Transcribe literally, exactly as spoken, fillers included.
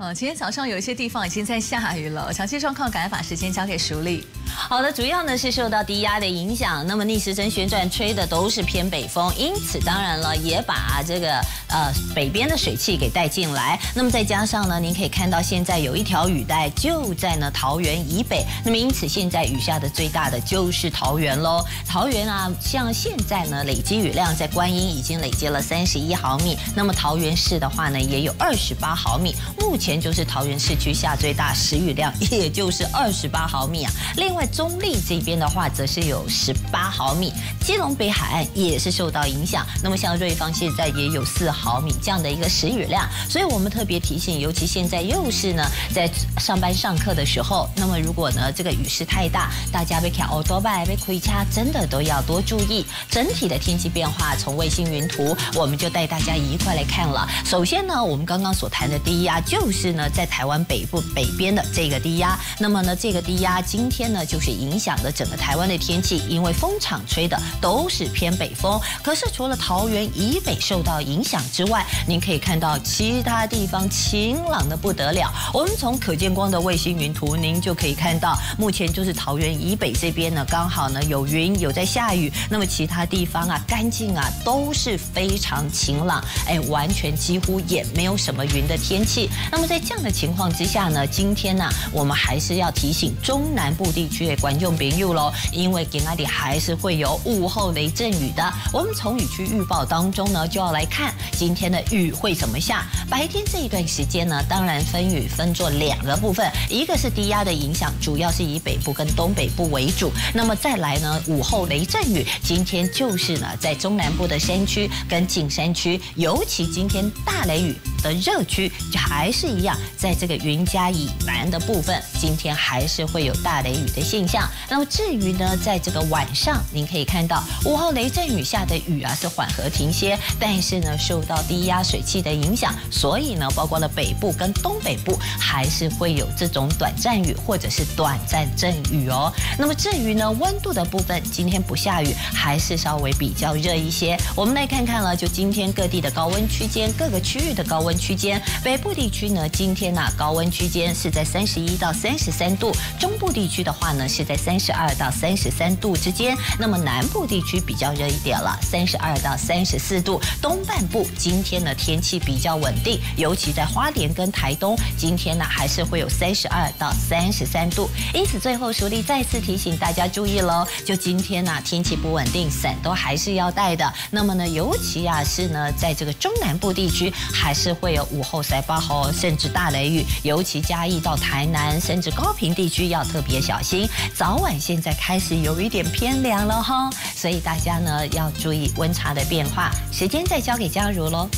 嗯，今天早上有一些地方已经在下雨了，详细状况赶快把时间交给淑丽。好的，主要呢是受到低压的影响，那么逆时针旋转吹的都是偏北风，因此当然了也把这个呃北边的水汽给带进来。那么再加上呢，您可以看到现在有一条雨带就在呢桃园以北，那么因此现在雨下的最大的就是桃园喽。桃园啊，像现在呢累积雨量在观音已经累积了三十一毫米，那么桃园市的话呢也有二十八毫米，目前。 前就是桃园市区下最大时雨量，也就是二十八毫米啊。另外中立这边的话，则是有十八毫米。基隆北海岸也是受到影响，那么像瑞芳现在也有四毫米这样的一个时雨量。所以我们特别提醒，尤其现在又是呢在上班上课的时候，那么如果呢这个雨势太大，大家被卡欧多拜、被亏掐，真的都要多注意。整体的天气变化，从卫星云图我们就带大家一块来看了。首先呢，我们刚刚所谈的低压就是。 是呢，在台湾北部北边的这个低压，那么呢，这个低压今天呢，就是影响了整个台湾的天气，因为风场吹的都是偏北风。可是除了桃园以北受到影响之外，您可以看到其他地方晴朗的不得了。我们从可见光的卫星云图，您就可以看到，目前就是桃园以北这边呢，刚好呢有云，有在下雨。那么其他地方啊，干净啊，都是非常晴朗，哎，完全几乎也没有什么云的天气。那么 在这样的情况之下呢，今天呢、啊，我们还是要提醒中南部地区的观众朋友喽，因为今天还是会有午后雷阵雨的。我们从雨区预报当中呢，就要来看今天的雨会怎么下。白天这一段时间呢，当然分雨分作两个部分，一个是低压的影响，主要是以北部跟东北部为主。那么再来呢，午后雷阵雨，今天就是呢，在中南部的山区跟近山区，尤其今天大雷雨的热区还是 一样，在这个云嘉以南的部分，今天还是会有大雷雨的现象。那么至于呢，在这个晚上，您可以看到午后雷阵雨下的雨啊是缓和停歇，但是呢，受到低压水汽的影响，所以呢，包括了北部跟东北部还是会有这种短暂雨或者是短暂阵雨哦。那么至于呢，温度的部分，今天不下雨，还是稍微比较热一些。我们来看看了，就今天各地的高温区间，各个区域的高温区间，北部地区呢。 今天呢、啊，高温区间是在三十一到三十三度，中部地区的话呢是在三十二到三十三度之间，那么南部地区比较热一点了，三十二到三十四度。东半部今天呢天气比较稳定，尤其在花莲跟台东，今天呢还是会有三十二到三十三度。因此，最后淑丽再次提醒大家注意喽，就今天呢、啊、天气不稳定，伞都还是要带的。那么呢，尤其啊是呢在这个中南部地区，还是会有午后塞巴豪甚至 是大雷雨，尤其嘉义到台南，甚至高屏地区要特别小心。早晚现在开始有一点偏凉了哈，所以大家呢要注意温差的变化。时间再交给嘉如喽。